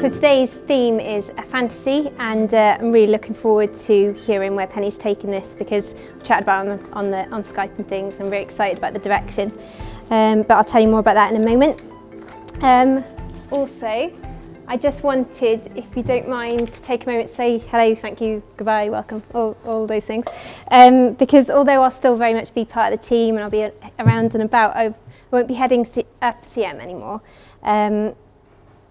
So today's theme is a fantasy, and I'm really looking forward to hearing where Penny's taking this, because I've chatted about it on Skype and things, and I'm very excited about the direction. But I'll tell you more about that in a moment. Also, I just wanted, if you don't mind, to take a moment to say hello, thank you, goodbye, welcome, all those things. Because although I'll still very much be part of the team and I'll be around and about, I won't be heading up CM anymore.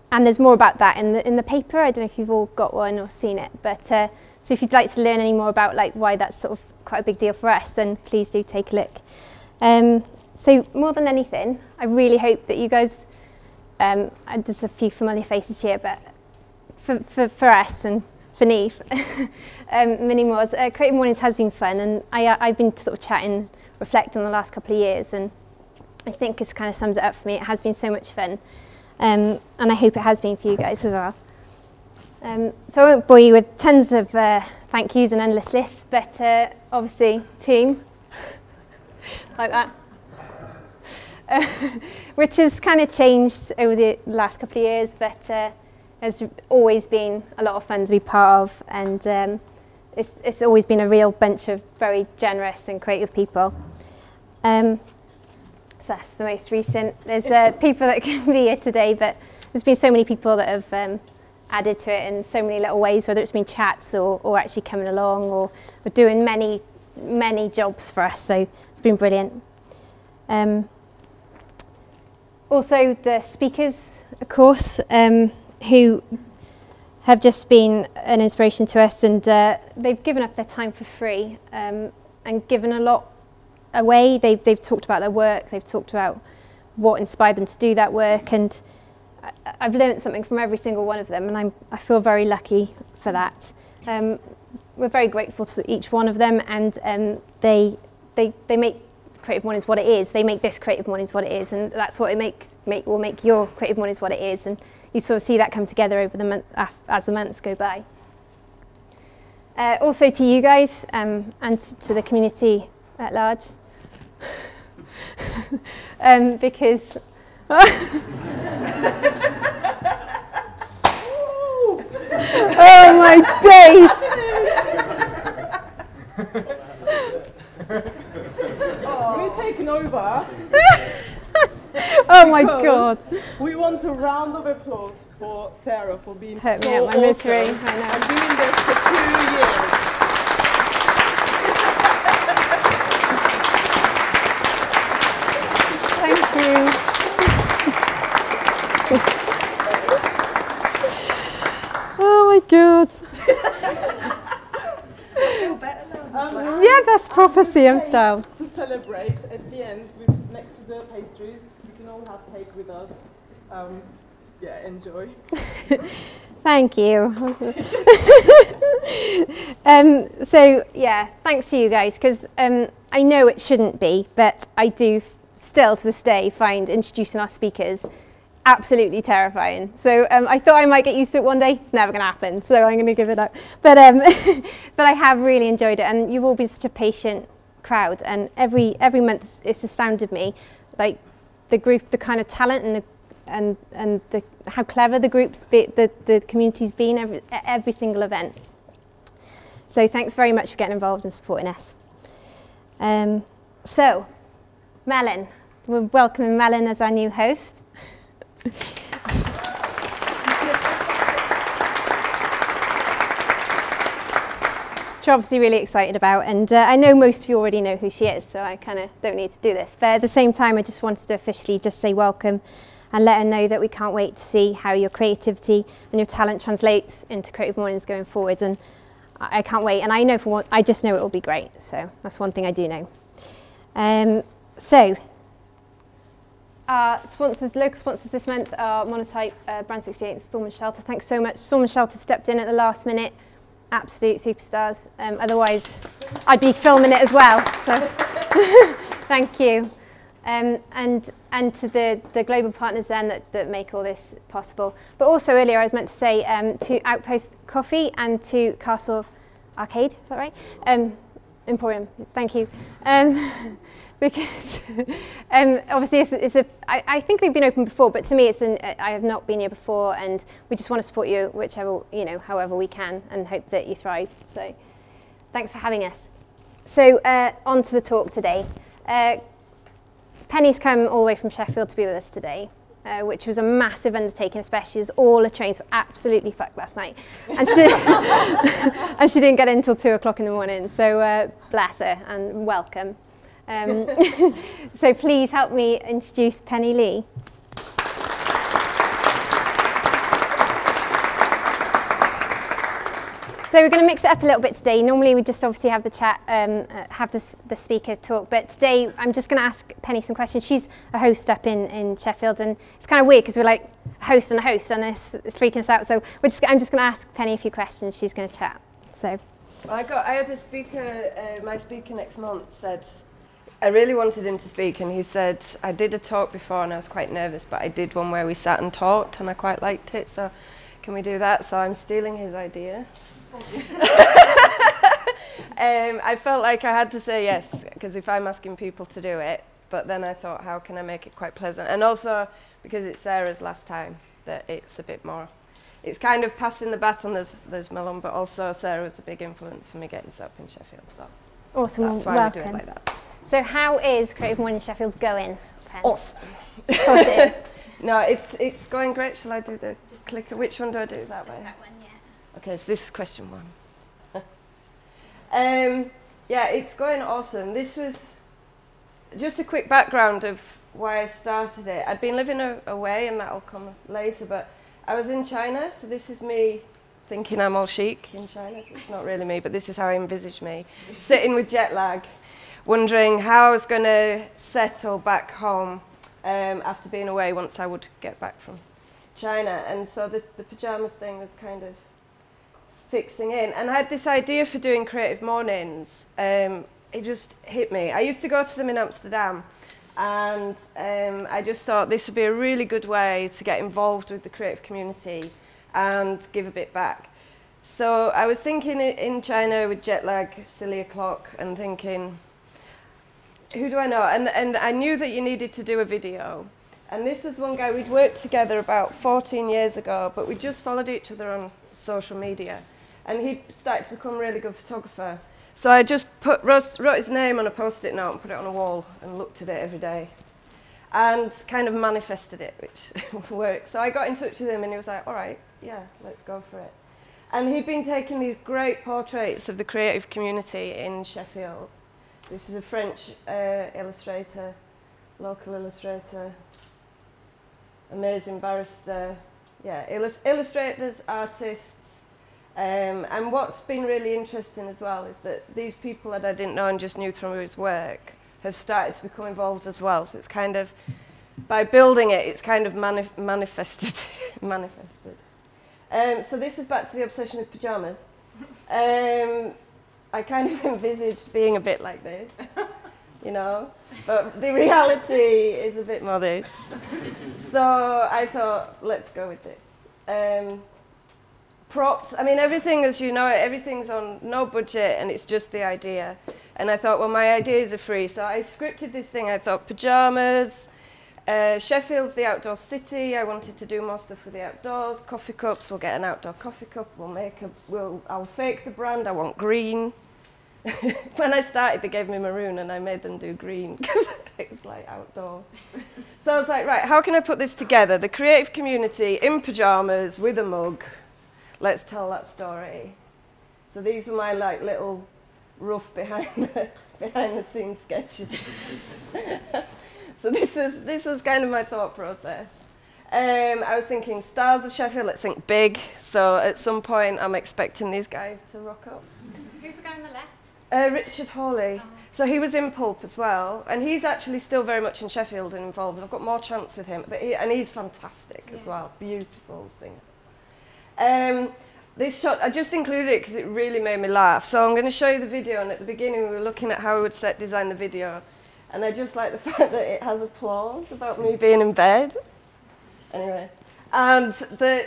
And there's more about that in the paper. I don't know if you've all got one or seen it, but so if you'd like to learn any more about like why that's sort of quite a big deal for us, then please do take a look. So more than anything, I really hope that you guys, there's a few familiar faces here, but for us and for Neve, many more. Creative Mornings has been fun, and I've been sort of chatting, reflecting on the last couple of years, and I think this kind of sums it up for me. It has been so much fun. And I hope it has been for you guys as well. So I won't bore you with tons of thank yous and endless lists, but obviously team, like that, which has kind of changed over the last couple of years, but has always been a lot of fun to be part of, and it's always been a real bunch of very generous and creative people. That's the most recent. There's people that can be here today, but there's been so many people that have added to it in so many little ways, whether it's been chats or actually coming along or doing many jobs for us, so it's been brilliant. Also the speakers, of course, who have just been an inspiration to us, and they've given up their time for free and given a lot away. They've talked about their work, they've talked about what inspired them to do that work, and I've learned something from every single one of them, and I feel very lucky for that. We're very grateful to each one of them, and they make Creative Mornings what it is. They make this Creative Mornings what it is, and that's what it will make your Creative Mornings what it is, and you sort of see that come together over the month as the months go by. Also to you guys and to the community at large, because oh my days! We're taking over. Oh my God! We want a round of applause for Sarah for being so awesome and doing this for 2 years. Oh my God. Yeah, that's prophecy and style. To celebrate, at the end, next to the pastries, you can all have cake with us. Yeah, enjoy. Thank you. So, yeah, thanks to you guys, because I know it shouldn't be, but I do still to this day find introducing our speakers absolutely terrifying. So I thought I might get used to it one day. It's never going to happen, so I'm going to give it up. But but I have really enjoyed it, and you've all been such a patient crowd. And every month, it's astounded me, like the group, the kind of talent, and how clever the groups, the community's been at every single event. So thanks very much for getting involved and supporting us. So Melon, we're welcoming Melon as our new host. Which we're obviously really excited about, and I know most of you already know who she is, so I kind of don't need to do this, but at the same time I just wanted to officially just say welcome and let her know that we can't wait to see how your creativity and your talent translates into Creative Mornings going forward, and I can't wait, and I know for one, I just know it will be great, so that's one thing I do know. So our sponsors, local sponsors this month are Monotype, Brand68 and Storm and Shelter. Thanks so much. Storm and Shelter stepped in at the last minute. Absolute superstars. Otherwise, I'd be filming it as well. So thank you. And to the global partners then that make all this possible. But also earlier I was meant to say to Outpost Coffee and to Castle Arcade, is that right? Emporium, thank you. because obviously I think they've been open before, but to me it's I have not been here before, and we just want to support you whichever, you know, however we can, and hope that you thrive. So thanks for having us. So on to the talk today. Penny's come all the way from Sheffield to be with us today, which was a massive undertaking, especially as all the trains were absolutely fucked last night. And she, and she didn't get in until 2 o'clock in the morning, so bless her and welcome. So please help me introduce Penny Lee. So we're going to mix it up a little bit today. Normally we just obviously have the chat, have the speaker talk, but today I'm just going to ask Penny some questions. She's a host up in Sheffield, and it's kind of weird because we're like host and a host, and it's freaking us out. So I'm just going to ask Penny a few questions. She's going to chat. So I had a speaker. My speaker next month said I really wanted him to speak, and he said I did a talk before and I was quite nervous, but I did one where we sat and talked, and I quite liked it. So can we do that? So I'm stealing his idea. I felt like I had to say yes, because if I'm asking people to do it, but then I thought, how can I make it quite pleasant? And also because it's Sarah's last time, that it's a bit more, it's kind of passing the baton. There's Malone, but also Sarah was a big influence for me getting set up in Sheffield, so awesome. That's why we do it like that. So how is Creative Mornings Sheffield going? Awesome. No, it's going great. Shall I do the just clicker? Which one do I do? That just way? That one, yeah. Okay, so this is question one. Yeah, it's going awesome. This was just a quick background of why I started it. I'd been living away, and that'll come later, but I was in China, so this is me thinking I'm all chic in China, so it's not really me, but this is how I envisaged me, sitting with jet lag, wondering how I was going to settle back home after being away once I would get back from China. And so the pyjamas thing was kind of fixing in, and I had this idea for doing Creative Mornings. It just hit me. I used to go to them in Amsterdam, and I just thought this would be a really good way to get involved with the creative community and give a bit back. So I was thinking in China with jet lag, silly o'clock, and thinking, who do I know? And I knew that you needed to do a video. And this was one guy, we'd worked together about 14 years ago, but we just followed each other on social media. And he started to become a really good photographer. So I just wrote his name on a post-it note and put it on a wall and looked at it every day. And kind of manifested it, which worked. So I got in touch with him, and he was like, all right, yeah, let's go for it. And he'd been taking these great portraits of the creative community in Sheffield. This is a French illustrator, local illustrator, amazing barrister, yeah, illustrators, artists, and what's been really interesting as well is that these people that I didn't know and just knew through his work have started to become involved as well. So it's kind of, by building it, it's kind of manifested. So this was back to the obsession with pyjamas. I kind of envisaged being a bit like this, you know, but the reality is a bit more this. So I thought, let's go with this. Props, I mean, everything, as you know, everything's on no budget, and it's just the idea. And I thought, well, my ideas are free. So I scripted this thing. I thought pyjamas, Sheffield's the outdoor city. I wanted to do more stuff with the outdoors. Coffee cups, we'll get an outdoor coffee cup. I'll fake the brand. I want green. When I started, they gave me maroon, and I made them do green because it's like outdoor. So I was like, right, how can I put this together? The creative community in pyjamas with a mug. Let's tell that story. So these were my like little rough behind the scenes sketches. So this was kind of my thought process. I was thinking stars of Sheffield. Let's think big. So at some point, I'm expecting these guys to rock up. Who's the guy on the left? Richard Hawley. Oh. So he was in Pulp as well, and he's actually still very much in Sheffield and involved. I've got more chance with him, but he's fantastic, yeah, as well. Beautiful singer. This shot, I just included it because it really made me laugh. So I'm going to show you the video, and at the beginning we were looking at how we would design the video, and I just like the fact that it has applause about me being in bed. Anyway, And the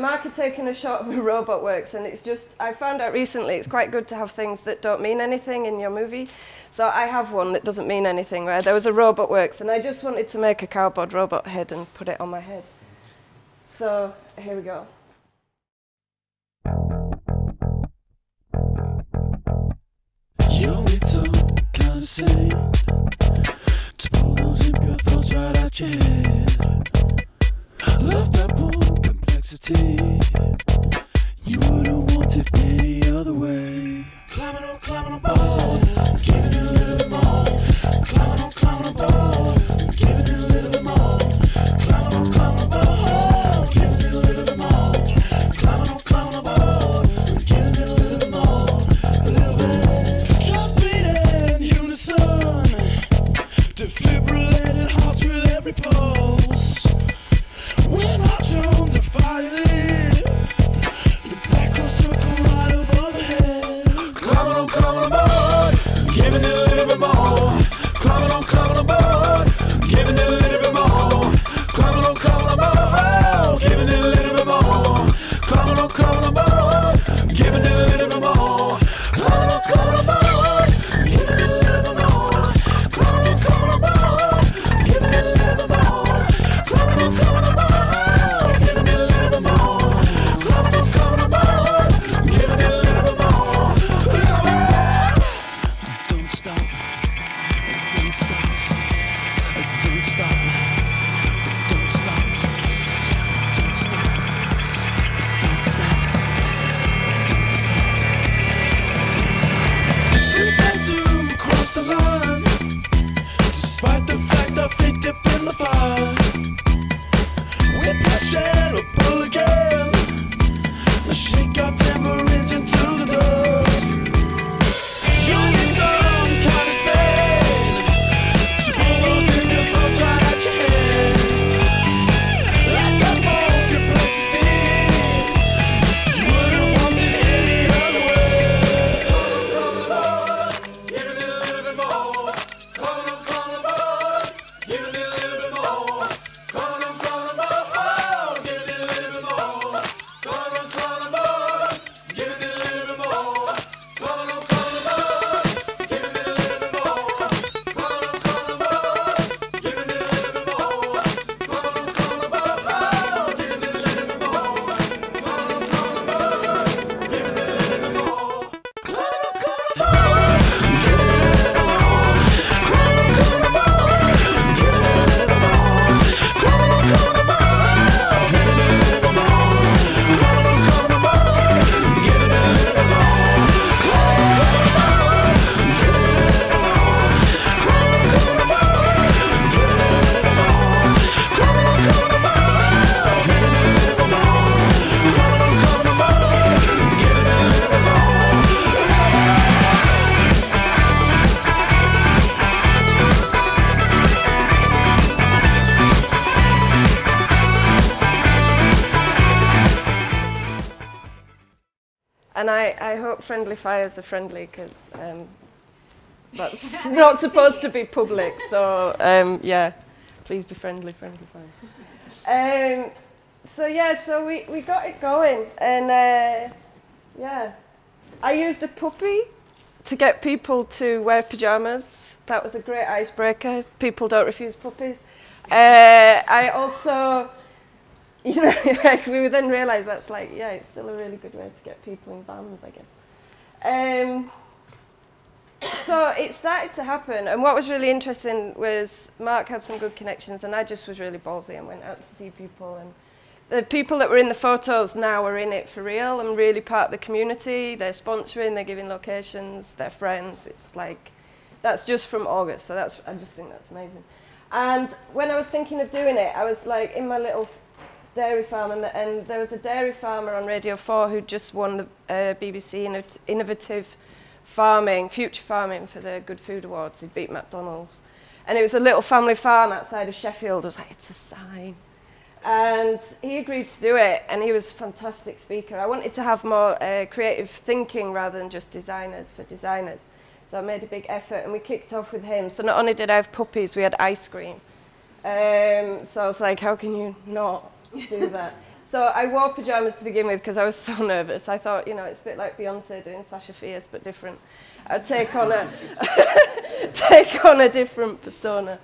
marker taking a shot of a robot works, and it's just, I found out recently it's quite good to have things that don't mean anything in your movie. So I have one that doesn't mean anything, right? There was a robot works, and I just wanted to make a cardboard robot head and put it on my head. So here we go. Yo, it's all kind of sad to pull those impure thoughts right out your head. Love that poor complexity. You wouldn't want it any other way. Climbing on board, giving it a little bit more. Climbing on board, giving it a little bit more. Climbing on board, giving it a little bit more. Climbing on board, giving it a little bit more. A little bit. Just beating unison, defibrillated hearts with every pulse. We're not shown to fight it. The black hole circle right above the head. Climbing on board, giving it a little bit more. Climbing on board, giving it a little bit more. Climbing on board, giving it a little bit more. Climbing on board, giving it a little bit more. Climbing on board, giving it a little bit more. Climbing on board, giving it a little bit more. Climbing on board. I hope friendly fires are friendly, because that's not supposed to be public. So yeah, please be friendly fire. So yeah, so we got it going, and yeah, I used a puppy to get people to wear pajamas. That was a great icebreaker. People don't refuse puppies. I also. You know, like we would then realise that's like, yeah, it's still a really good way to get people in vans, I guess. So it started to happen, and what was really interesting was Mark had some good connections, and I just was really ballsy and went out to see people, and the people that were in the photos now are in it for real and really part of the community. They're sponsoring, they're giving locations, they're friends. It's like, that's just from August, so that's, I just think that's amazing. And when I was thinking of doing it, I was like in my little dairy farm, and there was a dairy farmer on Radio 4 who just won the BBC Innovative Farming, Future Farming for the Good Food Awards. He beat McDonald's. And it was a little family farm outside of Sheffield. I was like, it's a sign. And he agreed to do it, and he was a fantastic speaker. I wanted to have more creative thinking rather than just designers for designers. So I made a big effort, and we kicked off with him. So not only did I have puppies, we had ice cream. So I was like, how can you not? do that. So I wore pajamas to begin with because I was so nervous. I thought, you know, it's a bit like Beyonce doing Sasha Fierce, but different. I'd take on a different persona.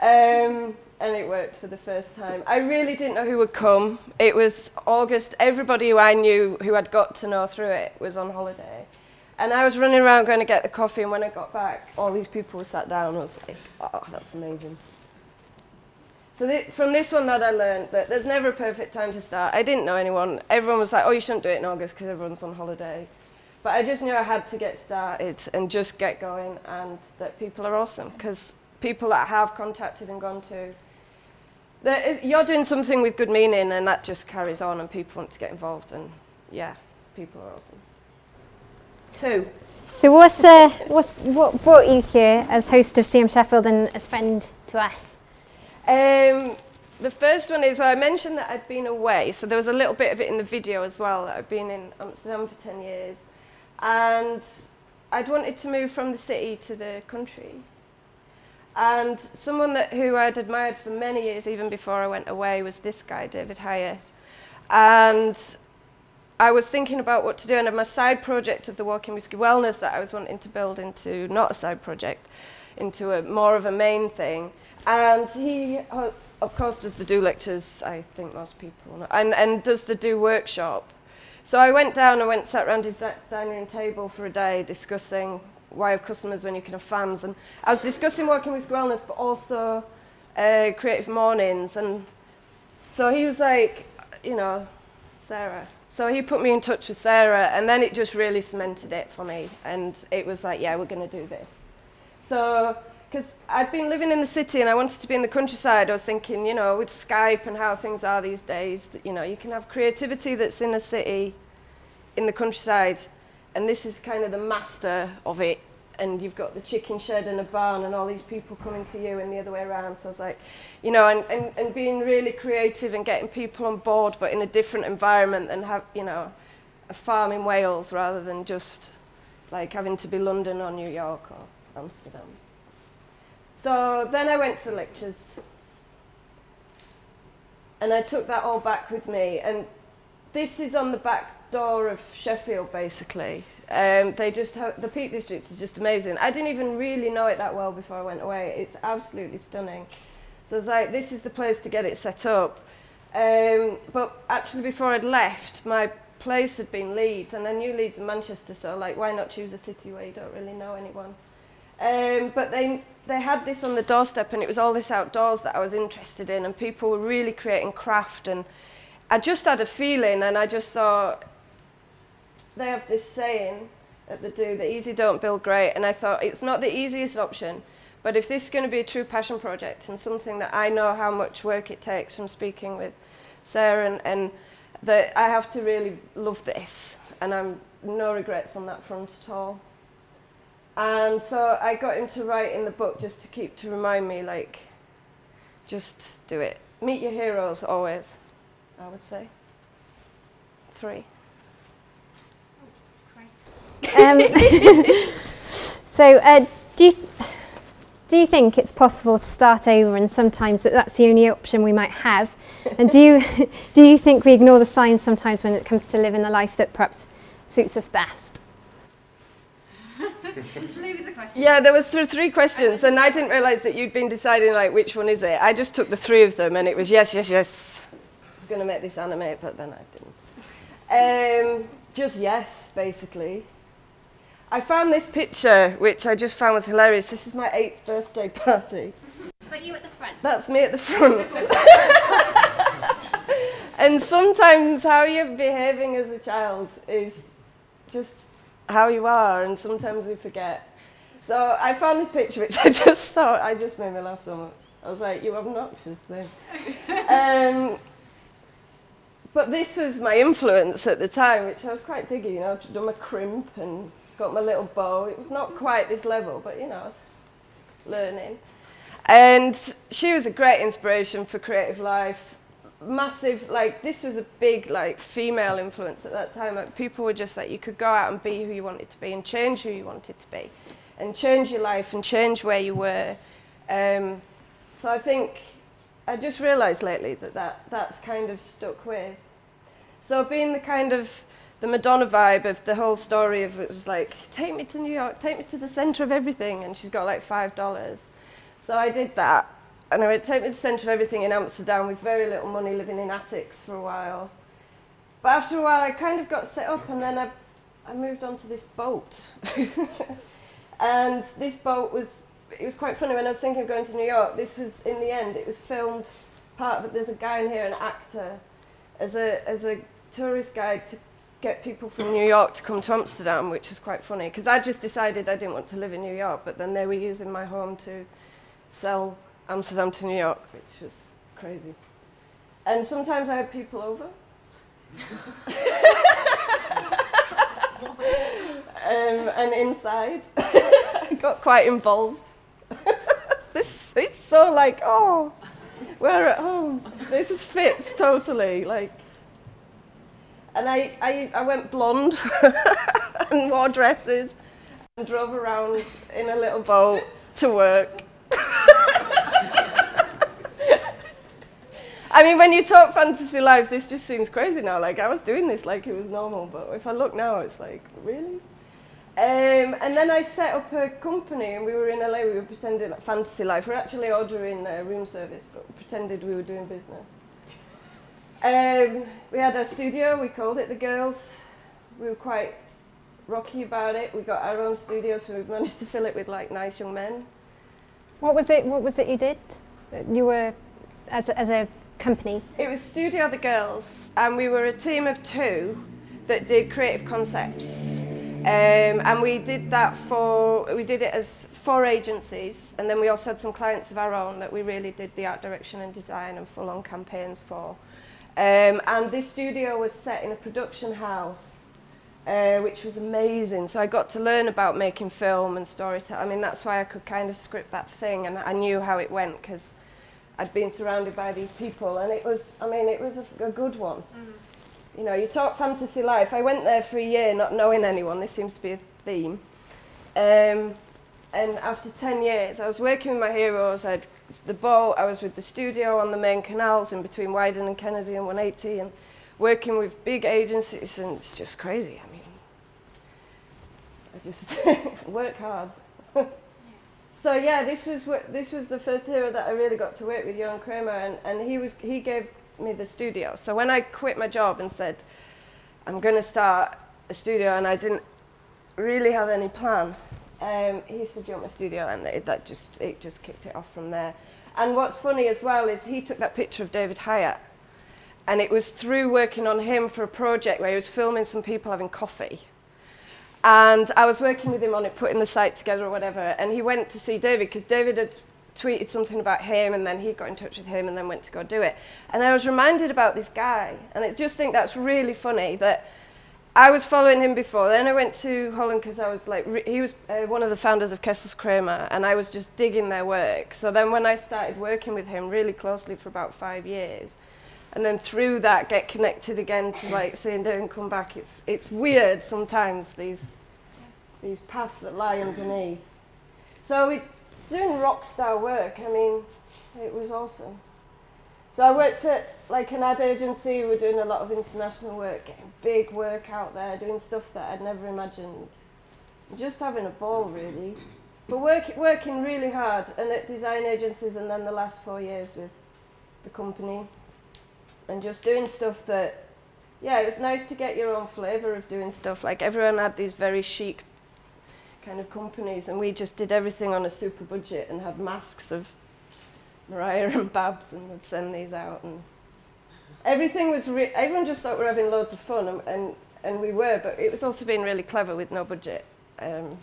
And it worked for the first time. I really didn't know who would come. It was August. Everybody who I knew, who I'd got to know through it, was on holiday. And I was running around going to get the coffee, and when I got back, all these people were sat down. I was like, oh, that's amazing. So from this one that I learned that there's never a perfect time to start. I didn't know anyone. Everyone was like, oh, you shouldn't do it in August because everyone's on holiday. But I just knew I had to get started and just get going, and that people are awesome, because people that I have contacted and gone to, you're doing something with good meaning, and that just carries on, and people want to get involved, and yeah, people are awesome. Two. So what brought you here as host of CM Sheffield and as friend to us? The first one is where I mentioned that I'd been away, so there was a little bit of it in the video as well, that I'd been in Amsterdam for 10 years, and I'd wanted to move from the city to the country. And someone who I'd admired for many years, even before I went away, was this guy, David Hyatt. And I was thinking about what to do, and my side project of the Walking Whiskey Wellness that I was wanting to build into, not a side project, into a more of a main thing. And he, of course, does the Do Lectures, I think most people know, and does the Do Workshop. So I went down and sat around his dining room table for a day discussing why have customers when you can have fans. And I was discussing Walking Whiskey Wellness, but also Creative Mornings. And so he was like, you know, Sarah. So he put me in touch with Sarah, and then it just really cemented it for me. And it was like, yeah, we're going to do this. So, because I'd been living in the city and I wanted to be in the countryside, I was thinking, you know, with Skype and how things are these days, that, you know, you can have creativity that's in a city, in the countryside. And this is kind of the master of it, and you've got the chicken shed and a barn and all these people coming to you and the other way around. So I was like, you know, and being really creative and getting people on board, but in a different environment than, you know, a farm in Wales, rather than just like having to be London or New York or Amsterdam. So then I went to the lectures, and I took that all back with me. And this is on the back door of Sheffield, basically. They just the Peak District is just amazing. I didn't even really know it that well before I went away. It's absolutely stunning. So I was like, this is the place to get it set up. But actually, before I'd left, my place had been Leeds, and I knew Leeds and Manchester. So like, why not choose a city where you don't really know anyone? But they had this on the doorstep, and it was all this outdoors that I was interested in, and people were really creating craft, and I just had a feeling, and I just thought. They have this saying at the Do, that easy don't build great, and I thought it's not the easiest option, but if this is going to be a true passion project and something that I know how much work it takes from speaking with Sarah, and that I have to really love this, and I'm no regrets on that front at all. And so I got him to write in the book just to remind me, like, just do it. Meet your heroes always, I would say. Three. So do you think it's possible to start over, and sometimes that's the only option we might have? And do you think we ignore the signs sometimes when it comes to living the life that perhaps suits us best? Yeah, there was three questions, and I didn't realise that you'd been deciding like which one is it. I just took the three of them, and it was yes, yes, yes. I was going to make this anime, but then I didn't. Just yes, basically. I found this picture, which I just found was hilarious. This is my 8th birthday party. Is that you at the front? That's me at the front. And sometimes how you're behaving as a child is just how you are, and sometimes we forget. So I found this picture, which I just thought, I just made me laugh so much. I was like, you obnoxious thing. But this was my influence at the time, which I was quite digging. You know, I'd done my crimp and got my little bow. It was not quite this level, but, you know, I was learning. And she was a great inspiration for creative life. Massive, like, this was a big, like, female influence at that time. Like, people were just like, you could go out and be who you wanted to be and change who you wanted to be and change your life and change where you were. So I think I just realised lately that, that's kind of stuck with. So being the kind of the Madonna vibe of the whole story of it was like, take me to New York, take me to the centre of everything, and she's got like $5. So I did that, and I went, take me to the centre of everything in Amsterdam with very little money, living in attics for a while. But after a while I kind of got set up, and then I moved on to this boat. And this boat was, it was quite funny when I was thinking of going to New York, this was, in the end, it was filmed part of it. There's a guy in here, an actor, as a tourist guide to get people from New York to come to Amsterdam, which was quite funny, because I just decided I didn't want to live in New York, but then they were using my home to sell Amsterdam to New York, which was crazy. And sometimes I had people over. And inside, I got quite involved. It's so like, oh, we're at home. This is fits totally. Like, and I went blonde and wore dresses and drove around in a little boat to work. I mean, when you talk fantasy life, this just seems crazy now. Like, I was doing this like it was normal, but if I look now, it's like, really? And then I set up a company, and we were in LA, we were pretending like fantasy life. We were actually ordering room service, but pretended we were doing business. We had our studio, we called it The Girls. We were quite rocky about it. We got our own studio, so we managed to fill it with like nice young men. What was it you did? You were, as a company? It was Studio The Girls, and we were a team of 2 that did creative concepts, and we did that for, we did it as 4 agencies, and then we also had some clients of our own that we really did the art direction and design and full-on campaigns for. And this studio was set in a production house, which was amazing. So I got to learn about making film and storytelling. I mean, that's why I could kind of script that thing, and I knew how it went because I'd been surrounded by these people, and it was, I mean, it was a good one. Mm-hmm. You know, you talk fantasy life. I went there for a year not knowing anyone. This seems to be a theme. And after 10 years, I was working with my heroes. I had the boat, I was with the studio on the main canals in between Wyden and Kennedy and 180, and working with big agencies, and it's just crazy. I mean, I just work hard. So yeah, this was the first hero that I really got to work with, Johan Kramer, and he gave me the studio. So when I quit my job and said, I'm going to start a studio, and I didn't really have any plan, he said, do you want my studio? And it just kicked it off from there. And what's funny as well is he took that picture of David Hyatt, and it was through working on him for a project where he was filming some people having coffee. And I was working with him on it, putting the site together or whatever, and he went to see David because David had tweeted something about him, and then he got in touch with him and then went to go do it. And I was reminded about this guy, and I just think that's really funny that I was following him before. Then I went to Holland because I was like, he was one of the founders of Kessels Kramer, and I was just digging their work. So then when I started working with him really closely for about 5 years, and then through that get connected again to like seeing David come back. It's weird sometimes, these paths that lie underneath. So it's doing rock star work. I mean, it was awesome. So I worked at like an ad agency. We were doing a lot of international work, getting big work out there, doing stuff that I'd never imagined. Just having a ball really, but working really hard, and at design agencies, and then the last 4 years with the company. And just doing stuff that, yeah, it was nice to get your own flavour of doing stuff. Like, everyone had these very chic kind of companies, and we just did everything on a super budget and had masks of Mariah and Babs and would send these out. And everything was, everyone just thought we were having loads of fun, and we were, but it was also being really clever with no budget. And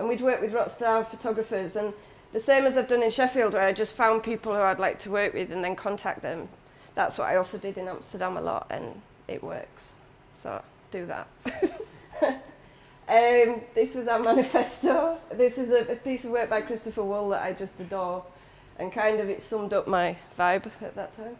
we'd work with rock star photographers, and the same as I've done in Sheffield, where I just found people who I'd like to work with and then contact them. That's what I also did in Amsterdam a lot, and it works. So do that. This is our manifesto. This is a piece of work by Christopher Wool that I just adore, and kind of it summed up my vibe at that time.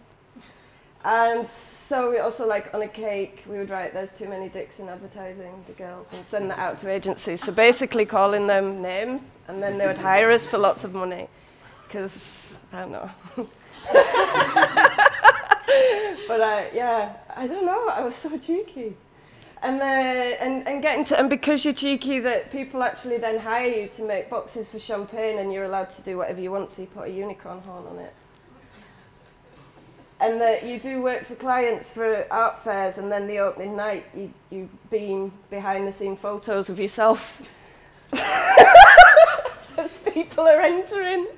And so we also, like on a cake, we would write, there's too many dicks in advertising, The Girls, and send that out to agencies. So basically calling them names, and then they would hire us for lots of money, because I don't know. But I don't know. I was so cheeky, and because you're cheeky, that people actually then hire you to make boxes for champagne, and you're allowed to do whatever you want. So you put a unicorn horn on it. And that you do work for clients for art fairs, and then the opening night you beam behind the scene photos of yourself as people are entering.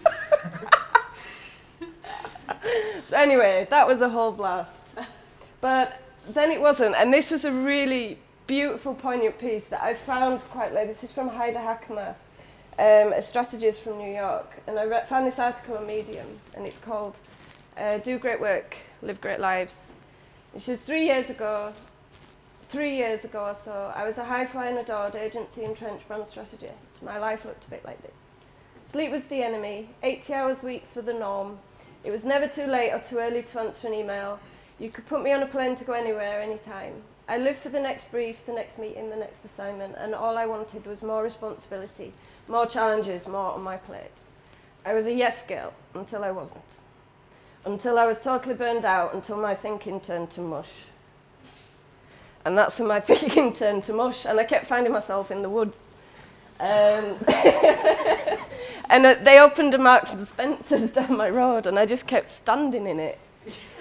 So anyway, that was a whole blast. But then it wasn't, and this was a really beautiful, poignant piece that I found quite late. This is from Haida Hakama, a strategist from New York, and I found this article on Medium, and it's called Do Great Work, Live Great Lives. And she says, three years ago or so, I was a high-flying, adored agency and trench brand strategist. My life looked a bit like this. Sleep was the enemy, 80-hour weeks were the norm. It was never too late or too early to answer an email. You could put me on a plane to go anywhere, anytime. I lived for the next brief, the next meeting, the next assignment, and all I wanted was more responsibility, more challenges, more on my plate. I was a yes girl until I wasn't. Until I was totally burned out, until my thinking turned to mush. And that's when my thinking turned to mush, and I kept finding myself in the woods. And they opened a Marks and Spencer's down my road, and I just kept standing in it.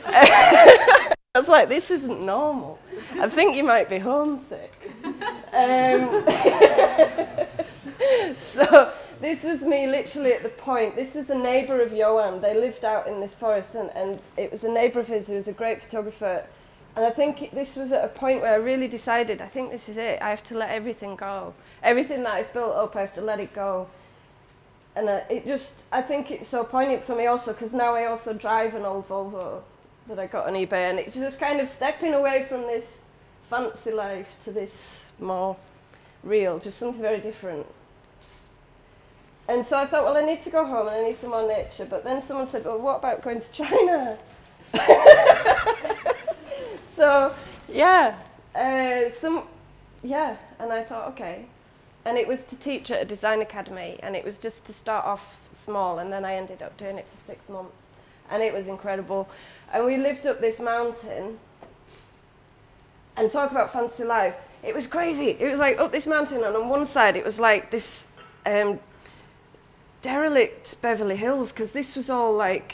I was like, this isn't normal. I think you might be homesick. So this was me literally at the point. This was a neighbour of Johan. They lived out in this forest, and it was a neighbour of his who was a great photographer. And I think this was at a point where I really decided, I think this is it. I have to let everything go. Everything that I've built up, I have to let it go. And it just, I think it's so poignant for me also, because now I also drive an old Volvo that I got on eBay, and it's just kind of stepping away from this fancy life to this more real, just something very different. And so I thought, well, I need to go home and I need some more nature. But then someone said, well, what about going to China? So, yeah, and I thought, okay. And it was to teach at a design academy, and it was just to start off small, and then I ended up doing it for 6 months, and it was incredible. And we lived up this mountain, and talk about fancy life. It was crazy. It was like up this mountain, and on one side it was like this derelict Beverly Hills, because this was all like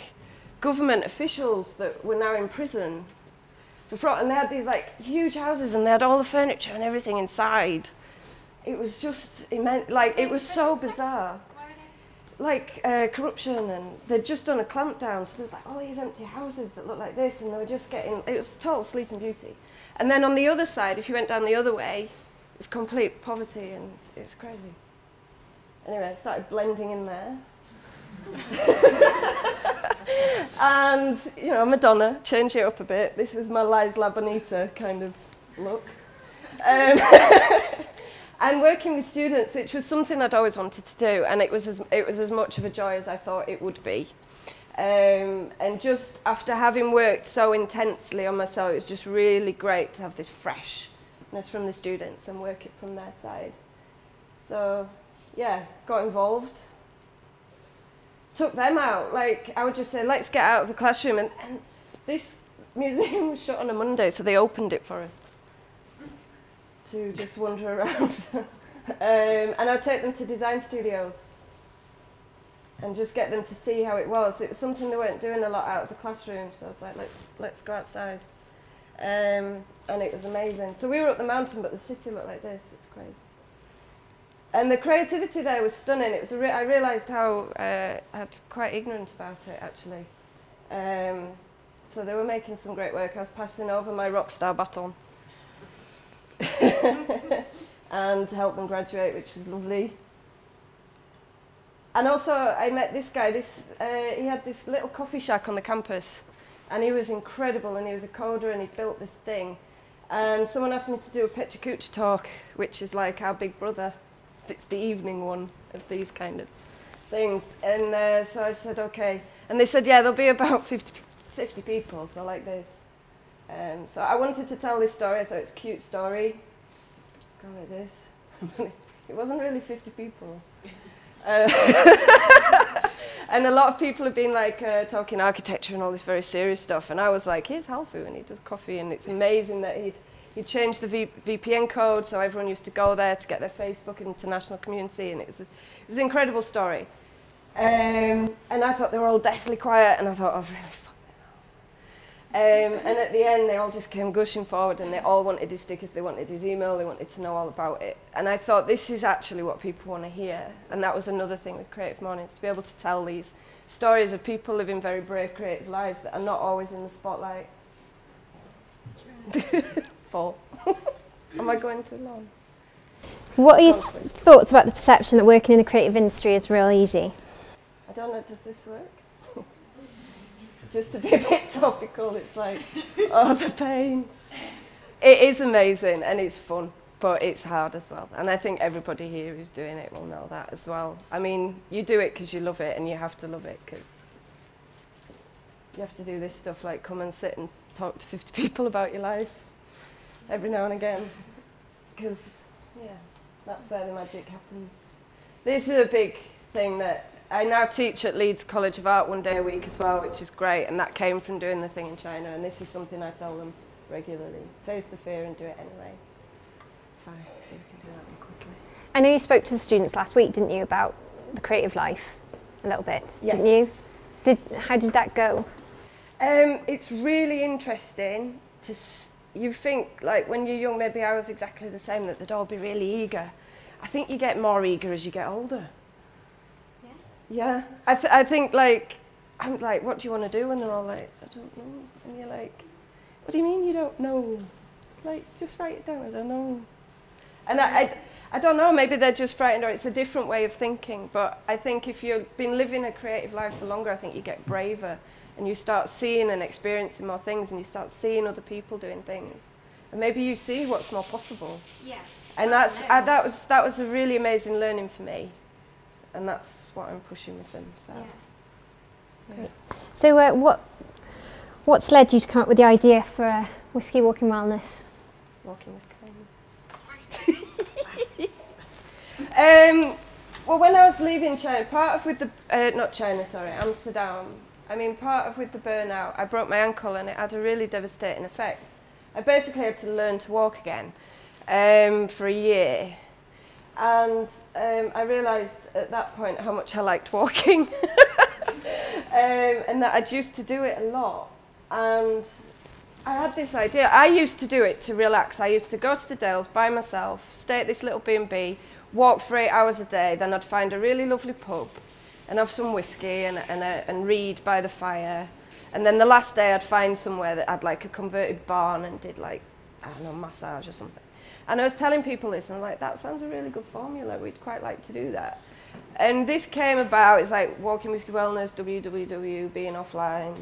government officials that were now in prison. And they had these like huge houses, and they had all the furniture and everything inside. It was just immense. Like, it was so bizarre. Like corruption, and they'd just done a clampdown. So there was like all these empty houses that looked like this, and they were just getting. It was total Sleeping Beauty. And then on the other side, if you went down the other way, it was complete poverty, and it was crazy. Anyway, I started blending in there. And, you know, Madonna, change it up a bit. This was my Lies La Bonita kind of look. And working with students, which was something I'd always wanted to do, and it was as much of a joy as I thought it would be. And just after having worked so intensely on myself, it was just really great to have this freshness from the students and work it from their side. So, yeah, got involved. Took them out. Like, I would just say, let's get out of the classroom. And this museum was shut on a Monday, so they opened it for us to just wander around. And I'd take them to design studios and just get them to see how it was. It was something they weren't doing a lot out of the classroom, so I was like, let's go outside. And it was amazing. So we were up the mountain, but the city looked like this. It's crazy. And the creativity there was stunning. It was I realised how I'm quite ignorant about it, actually. So they were making some great work. I was passing over my rock star baton and helped them graduate, which was lovely. And also, I met this guy. He had this little coffee shack on the campus, and he was incredible. And he was a coder, and he built this thing. And someone asked me to do a PechaKucha talk, which is like our big brother. It's the evening one of these kind of things. And so I said, okay. And they said, yeah, there'll be about 50 people, so like this. So I wanted to tell this story. I thought it's a cute story. Go like this. It wasn't really 50 people. And a lot of people have been like talking architecture and all this very serious stuff. And I was like, here's Halfu, and he does coffee. And it's amazing that he changed the VPN code, so everyone used to go there to get their Facebook international community. And it was an incredible story. And I thought they were all deathly quiet. And I thought, oh, really? And at the end, they all just came gushing forward, and they all wanted his stickers, they wanted his email, they wanted to know all about it. And I thought, this is actually what people want to hear. And that was another thing with Creative Mornings, to be able to tell these stories of people living very brave, creative lives that are not always in the spotlight. Paul. Am I going too long? What are your thoughts about the perception that working in the creative industry is real easy? I don't know, does this work? Just to be a bit topical, it's like, oh, the pain. It is amazing, and it's fun, but it's hard as well. And I think everybody here who's doing it will know that as well. I mean, you do it because you love it, and you have to love it because you have to do this stuff, like come and sit and talk to 50 people about your life every now and again. Because, yeah, that's where the magic happens. This is a big thing that I now teach at Leeds College of Art 1 day a week as well, which is great, and that came from doing the thing in China, and this is something I tell them regularly. Face the fear and do it anyway. Fine, see if we can do that one quickly. I know you spoke to the students last week, didn't you, about the creative life a little bit, yes. Didn't you? How did that go? It's really interesting. You think, like, when you're young, maybe I was exactly the same, that they'd all be really eager. I think you get more eager as you get older. Yeah, I think, like, I'm like, what do you want to do? And they're all like, I don't know. And you're like, what do you mean you don't know? Like, just write it down, I don't know. And I don't know, maybe they're just frightened, or it's a different way of thinking. But I think if you've been living a creative life for longer, I think you get braver. And you start seeing and experiencing more things, and you start seeing other people doing things. And maybe you see what's more possible. Yeah. And that was a really amazing learning for me. And that's what I'm pushing with them. So, yeah. Great. So what's led you to come up with the idea for Whiskey Walking Wellness? Walking Whiskey Wellness. Well, when I was leaving China, Amsterdam. I mean, with the burnout, I broke my ankle, and it had a really devastating effect. I basically had to learn to walk again for a year. And I realised at that point how much I liked walking and that I'd used to do it a lot. And I had this idea. I used to do it to relax. I used to go to the Dales by myself, stay at this little B&B, walk for 8 hours a day, then I'd find a really lovely pub and have some whiskey and read by the fire. And then the last day I'd find somewhere that had like a converted barn and did like, I don't know, massage or something. And I was telling people this, and I'm like, that sounds a really good formula. We'd quite like to do that. And this came about. It's like Walking Whiskey Wellness, www, being offline.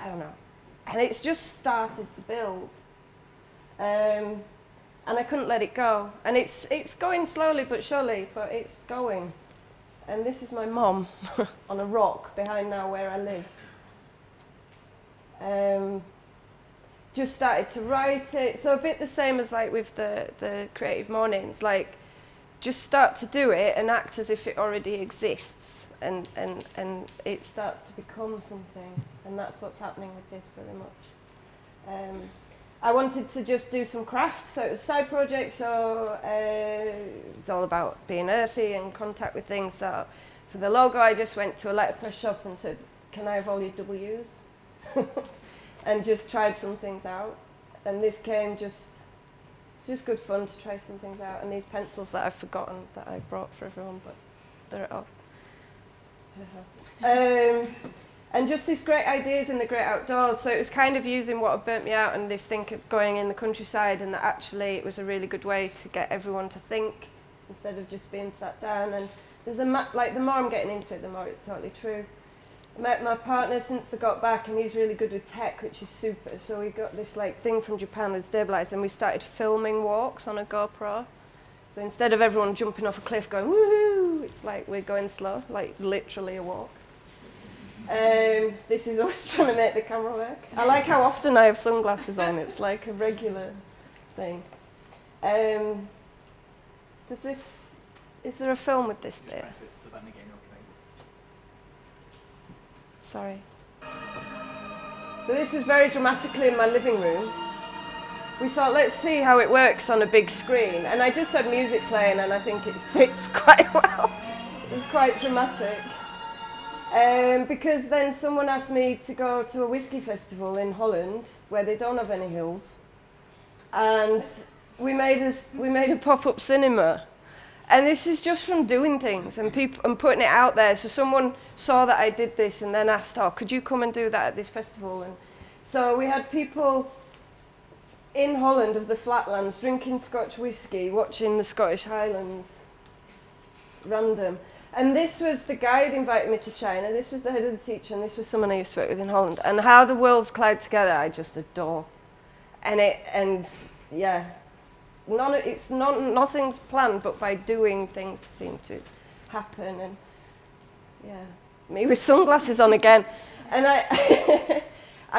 I don't know. And it's just started to build. And I couldn't let it go. And it's going slowly but surely, but it's going. And this is my mum on a rock behind now where I live. Just started to write it, so a bit the same as like with the Creative Mornings, like just start to do it and act as if it already exists, and it starts to become something, and that's what's happening with this very much. I wanted to just do some craft, so it was a side project, so it's all about being earthy and contact with things. So for the logo, I just went to a letterpress shop and said, can I have all your W's? And just tried some things out, and this came it's just good fun to try some things out, and these pencils that I've forgotten that I brought for everyone, but they're at her house. And just these great ideas in the great outdoors, so it was kind of using what had burnt me out and this thing of going in the countryside, and that actually it was a really good way to get everyone to think instead of just being sat down. And there's like the more I'm getting into it, the more it's totally true. Met my partner since they got back, and he's really good with tech, which is super. So we got this like thing from Japan with stabilizer, and we started filming walks on a GoPro. So instead of everyone jumping off a cliff going woohoo, it's like we're going slow, like literally a walk. This is us trying to make the camera work. I like how often I have sunglasses on. It's like a regular thing. Is there a film with this bit? Sorry. So this was very dramatically in my living room. We thought, let's see how it works on a big screen. And I just had music playing, and I think it fits quite well. It was quite dramatic. Because then someone asked me to go to a whiskey festival in Holland, where they don't have any hills. And we made a pop-up cinema. And this is just from doing things and putting it out there. So someone saw that I did this and then asked, oh, could you come and do that at this festival? And so we had people in Holland of the Flatlands, drinking Scotch whiskey, watching the Scottish Highlands, random. And this was, the guide invited me to China, this was the head of the teacher, and this was someone I used to work with in Holland. And how the worlds collide together, I just adore. And yeah, nothing's planned, but by doing things seem to happen. And yeah, me with sunglasses on again. And I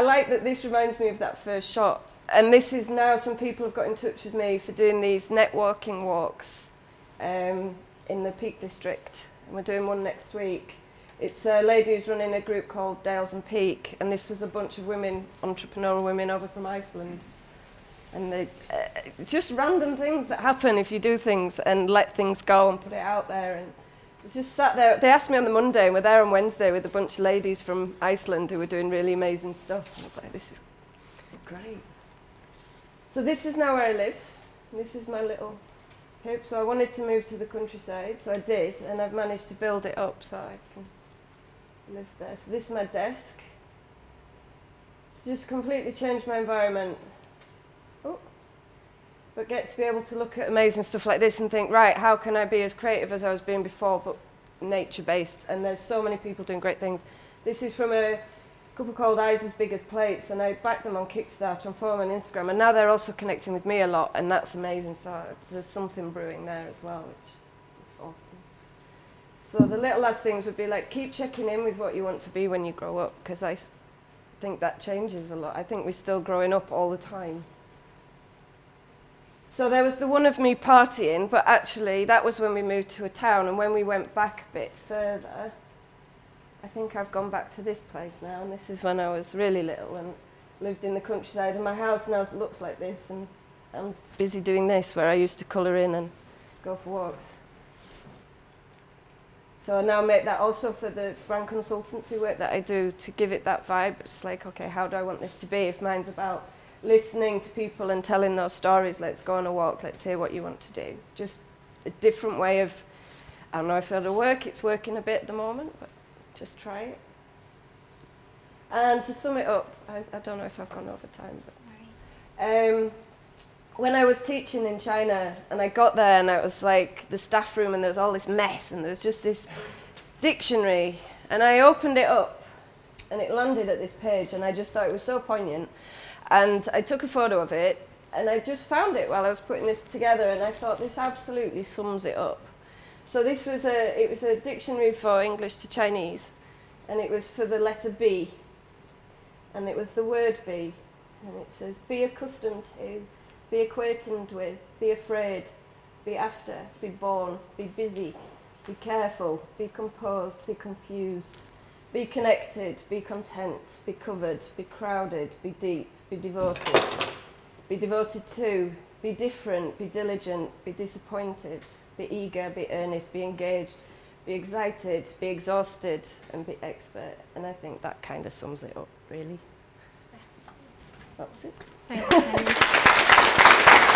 like that this reminds me of that first shot. And this is now, some people have got in touch with me for doing these networking walks in the Peak District. And we're doing one next week. It's a lady who's running a group called Dales and Peak. And this was a bunch of women, entrepreneurial women over from Iceland. And they, just random things that happen if you do things and let things go and put it out there. And it's just sat there. They asked me on the Monday, and we're there on Wednesday with a bunch of ladies from Iceland who were doing really amazing stuff. And I was like, this is great. So this is now where I live. This is my little hope. So I wanted to move to the countryside, so I did, and I've managed to build it up so I can live there. So this is my desk. It's just completely changed my environment. Oh. But get to be able to look at amazing stuff like this and think, right, how can I be as creative as I was being before, but nature-based? And there's so many people doing great things. This is from a couple called Eyes As Big As Plates, and I backed them on Kickstarter and follow them on Instagram, and now they're also connecting with me a lot, and that's amazing. So there's something brewing there as well, which is awesome. So the little last things would be like, keep checking in with what you want to be when you grow up, because I think that changes a lot. I think we're still growing up all the time. So there was the one of me partying, but actually that was when we moved to a town, and when we went back a bit further, I think I've gone back to this place now, and this is when I was really little and lived in the countryside, and my house now looks like this, and I'm busy doing this where I used to colour in and go for walks. So I now make that also for the brand consultancy work that I do, to give it that vibe. It's like, okay, how do I want this to be? If mine's about listening to people and telling those stories, let's go on a walk, let's hear what you want to do. Just a different way of, I don't know if it'll work, it's working a bit at the moment, but just try it. And to sum it up, I don't know if I've gone over time, but when I was teaching in China, and I got there, and it was like the staff room, and there was all this mess, and there was just this dictionary, and I opened it up, and it landed at this page, and I just thought it was so poignant, and I took a photo of it, and I just found it while I was putting this together, and I thought, this absolutely sums it up. So this was it was a dictionary for English to Chinese, and it was for the letter B, and it was the word B, and it says, be accustomed to, be acquainted with, be afraid, be after, be born, be busy, be careful, be composed, be confused, be connected, be content, be covered, be crowded, be deep, be devoted to, be different, be diligent, be disappointed, be eager, be earnest, be engaged, be excited, be exhausted, and be expert. And I think that kind of sums it up, really. That's it. Thank you.